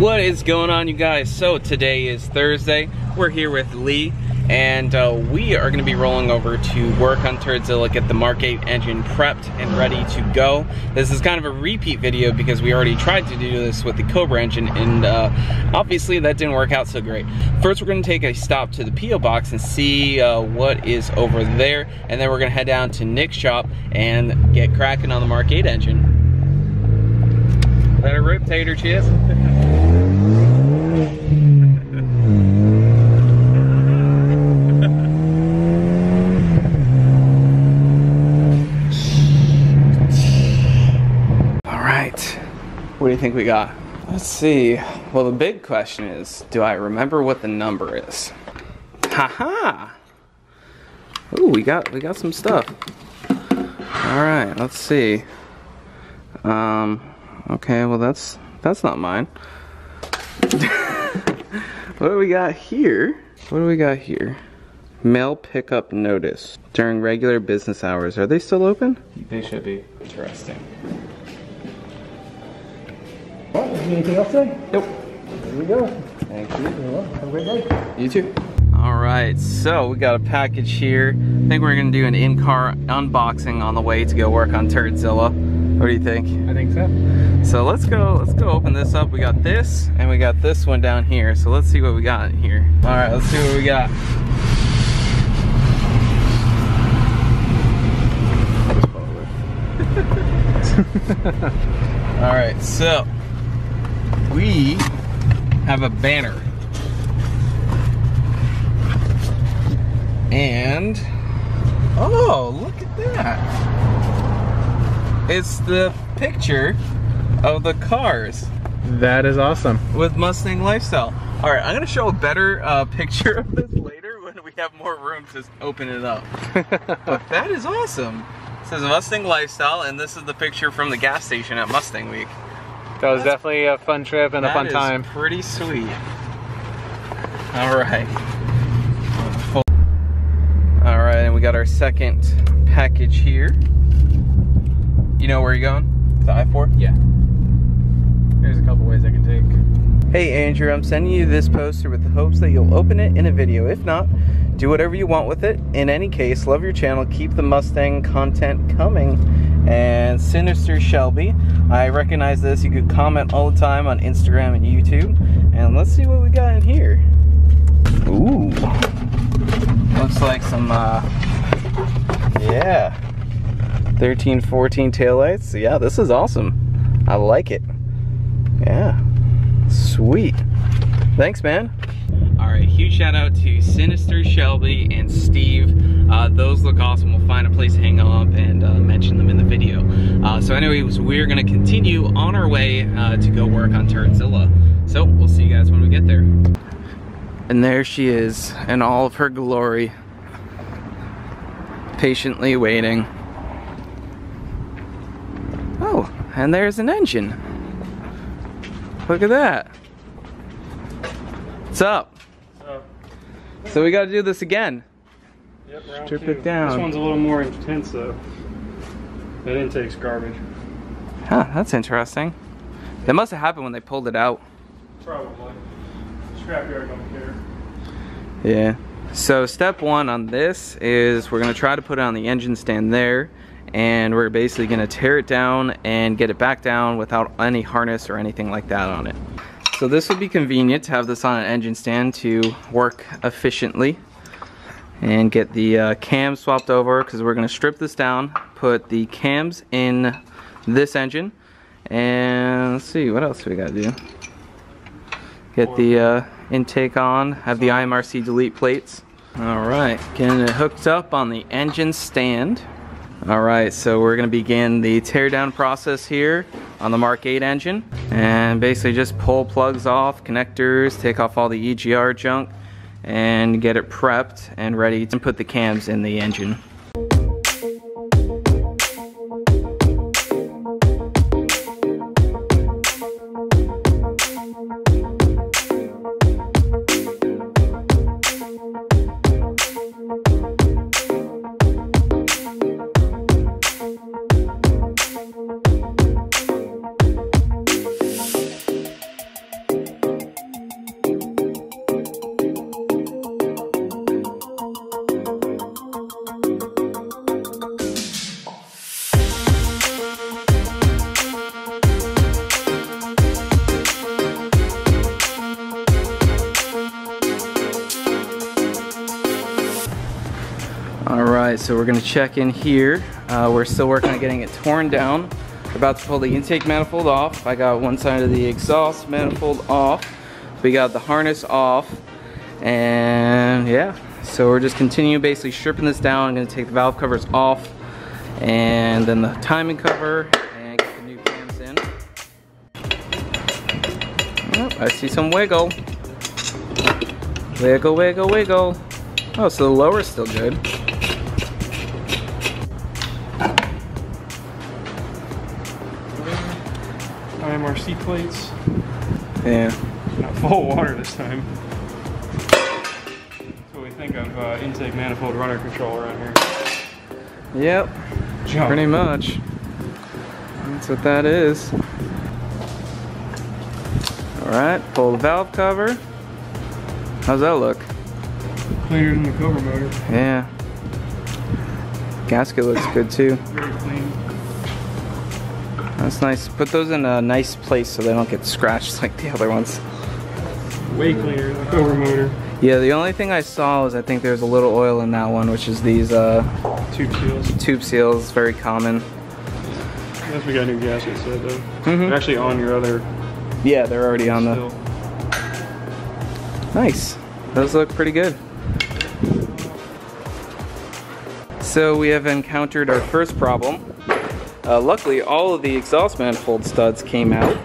What is going on, you guys? So today is Thursday. We're here with Lee, and we are gonna be rolling over to work on TurdZilla, get the Mark VIII engine prepped and ready to go. This is kind of a repeat video because we already tried to do this with the Cobra engine, and obviously that didn't work out so great. First, we're gonna take a stop to the P.O. box and see what is over there, and then we're gonna head down to Nick's shop and get cracking on the Mark VIII engine. Let her rip, tater chips. What do you think we got? Let's see. Well, the big question is, do I remember what the number is? Haha! Ooh, we got some stuff. Alright, let's see. Okay, well that's not mine. What do we got here? What do we got here? Mail pickup notice. During regular business hours. Are they still open? They should be. Interesting. All right, anything else today? Nope. There we go. Thank you. Have a great day. You too. All right, so we got a package here. I think we're gonna do an in-car unboxing on the way to go work on TurdZilla. What do you think? I think so. So let's go open this up. We got this, and we got this one down here. So let's see what we got in here. All right, let's see what we got. All right, so. We have a banner, and oh, look at that! It's the picture of the cars. That is awesome. With Mustang Lifestyle. All right, I'm gonna show a better picture of this later when we have more room to open it up. But that is awesome. It says Mustang Lifestyle, and this is the picture from the gas station at Mustang Week. That was definitely a fun trip and a fun time. That is pretty sweet. All right. All right, and we got our second package here. You know where you're going? The I-4? Yeah. There's a couple ways I can take. Hey, Andrew, I'm sending you this poster with the hopes that you'll open it in a video. If not, do whatever you want with it. In any case, love your channel. Keep the Mustang content coming. And Sinister Shelby, I recognize this. You could comment all the time on Instagram and YouTube. And let's see what we got in here. Ooh, looks like some yeah, 13-14 taillights. Yeah, this is awesome. I like it. Yeah, sweet. Thanks, man. All right, huge shout out to Sinister Shelby and Steve. Those look awesome. We'll find a place to hang up and mention them in the video. So anyways, we're gonna continue on our way to go work on TurdZilla. So we'll see you guys when we get there. And there she is in all of her glory, patiently waiting. Oh, and there's an engine. Look at that. What's up? So we got to do this again. Yep, round strip two. It down. This one's a little more intense though. That intake's garbage. Huh, that's interesting. That must have happened when they pulled it out. Probably. Scrapyard don't care. Yeah. So step one on this is we're going to try to put it on the engine stand there, and we're basically going to tear it down and get it back down without any harness or anything like that on it. So this would be convenient to have this on an engine stand to work efficiently and get the cams swapped over, because we're going to strip this down, put the cams in this engine, and let's see what else we got to do. Get the intake on, have the IMRC delete plates. Alright, getting it hooked up on the engine stand. Alright, so we're going to begin the teardown process here on the Mark VIII engine, and basically just pull plugs off, connectors, take off all the EGR junk, and get it prepped and ready to put the cams in the engine. So we're gonna check in here. We're still working on getting it torn down. About to pull the intake manifold off. I got one side of the exhaust manifold off. We got the harness off. And yeah, so we're just continuing basically stripping this down. I'm gonna take the valve covers off and then the timing cover and get the new cams in. Oh, I see some wiggle. Wiggle, wiggle, wiggle. Oh, so the lower's still good. IMRC plates. Yeah. Not full of water this time. That's what we think of intake manifold runner control around here. Yep. Jump. Pretty much. That's what that is. Alright, pull the valve cover. How's that look? Cleaner than the Cobra motor. Yeah. Gasket looks good too. Very clean. That's nice. Put those in a nice place so they don't get scratched like the other ones. Way cleaner than the Cobra motor. Yeah, the only thing I saw was I think there's a little oil in that one, which is these tube seals. Tube seals, very common. Yes, we got new gaskets though. They're actually on your other. Yeah, they're already on the. Nice. Those look pretty good. So we have encountered our first problem. Luckily, all of the exhaust manifold studs came out.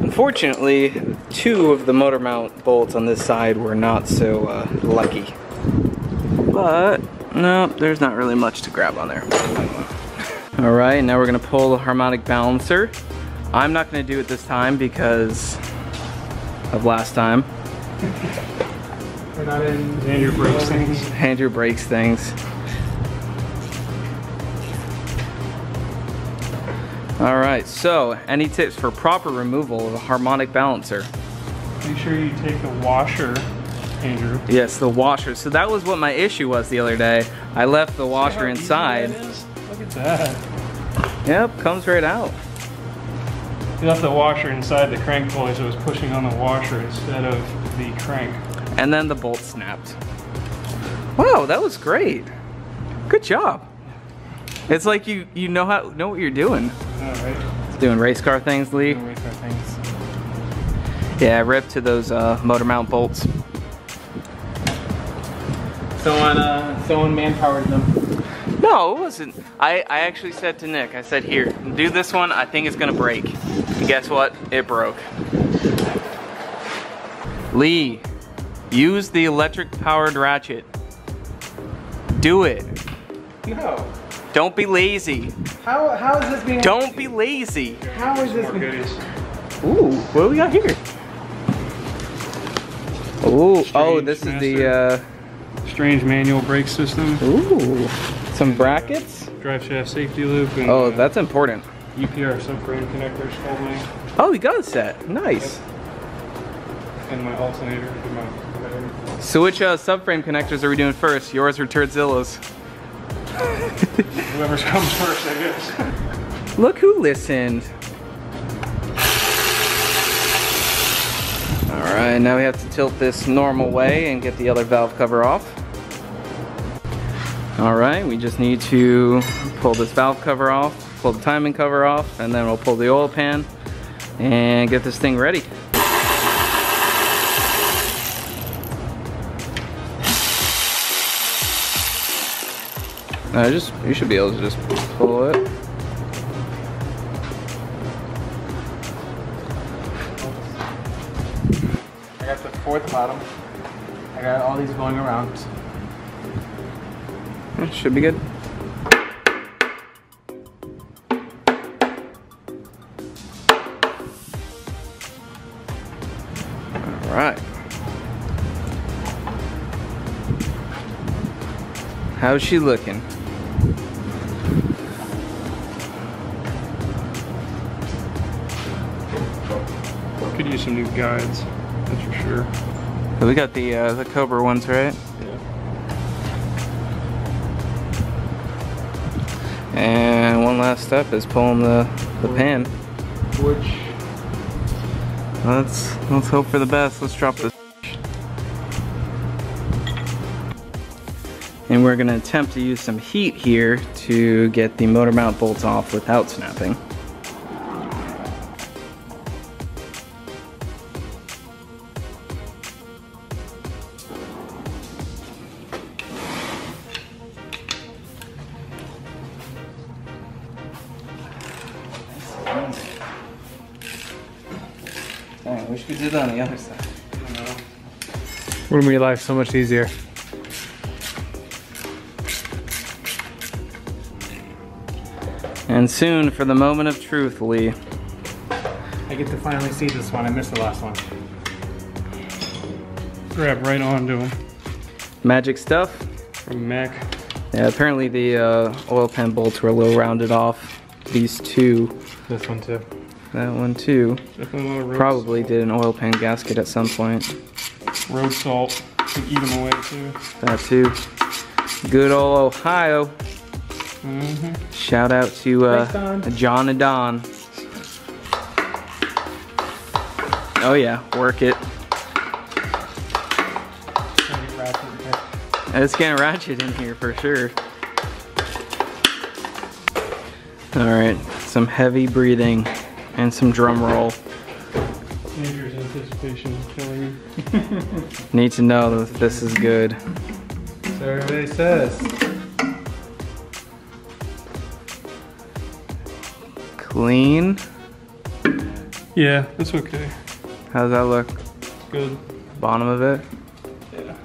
Unfortunately, two of the motor mount bolts on this side were not so lucky. But, no, there's not really much to grab on there. Alright, now we're going to pull the harmonic balancer. I'm not going to do it this time because of last time. We're not in. Andrew breaks things. Andrew breaks things. Alright, so any tips for proper removal of a harmonic balancer? Make sure you take the washer, Andrew. Yes, the washer. So that was what my issue was the other day. I left the washer inside. Look at that. Yep, comes right out. You left the washer inside the crank pulley, so it was pushing on the washer instead of the crank. And then the bolt snapped. Wow, that was great. Good job. It's like you know what you're doing. All right. Doing race car things, Lee. Doing race car things. Yeah, rip to those motor mount bolts. Someone manpowered them. No, it wasn't. I actually said to Nick, I said, here, do this one. I think it's gonna break. And guess what? It broke. Lee, use the electric powered ratchet. Do it. No. Don't be lazy. How is this being? Don't be lazy. How is this being? Ooh, what do we got here? Ooh, oh, this is the strange manual brake system. Ooh, some brackets. Drive shaft safety loop. And, oh, that's important. UPR subframe connectors only. Oh, you got a set. Nice. Yep. And my alternator. And my so which subframe connectors are we doing first? Yours or TurdZilla's? Whoever comes first, I guess. Look who listened. Alright, now we have to tilt this normal way and get the other valve cover off. Alright, we just need to pull this valve cover off, pull the timing cover off, and then we'll pull the oil pan and get this thing ready. You should be able to just pull it. I got the fourth bottom. I got all these going around. It should be good. All right. How's she looking? Could use some new guides, that's for sure. We got the Cobra ones, right? Yeah. And one last step is pulling the pan. Which? Let's hope for the best. Let's drop this. And we're gonna attempt to use some heat here to get the motor mount bolts off without snapping. Dang, I wish we did it on the other side. Wouldn't make life so much easier. And soon for the moment of truth, Lee. I get to finally see this one. I missed the last one. Grab right onto him. Magic stuff. From Mac. Yeah, apparently the oil pan bolts were a little rounded off. These two. This one too. That one too. Probably did an oil pan gasket at some point. Road salt. Can eat them away too. That too. Good old Ohio. Mm-hmm. Shout out to John and Don. Oh yeah, work it. It's gonna ratchet in here for sure. All right, some heavy breathing and some drum roll. Andrew's anticipation is killing me. Need to know that this is good. So everybody says. Clean? Yeah, that's okay. How does that look? Good. Bottom of it? Yeah.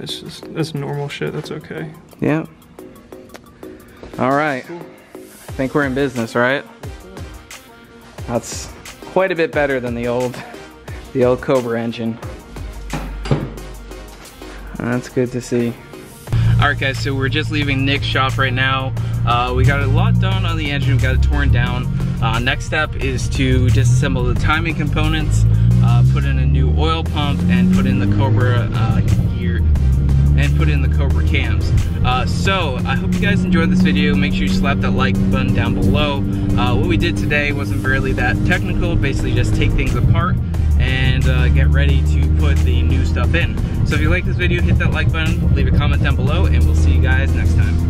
It's just, that's normal shit, that's okay. Yeah. All right. Cool. I think we're in business, right? That's quite a bit better than the old Cobra engine. That's good to see. All right guys, so we're just leaving Nick's shop right now. We got a lot done on the engine, we got it torn down. Next step is to disassemble the timing components, put in a new oil pump, and put in the Cobra gear, and put in the Cobra cams. So I hope you guys enjoyed this video. Make sure you slap that like button down below. What we did today wasn't really that technical, basically just take things apart and get ready to put the new stuff in. So if you like this video, hit that like button, leave a comment down below, and we'll see you guys next time.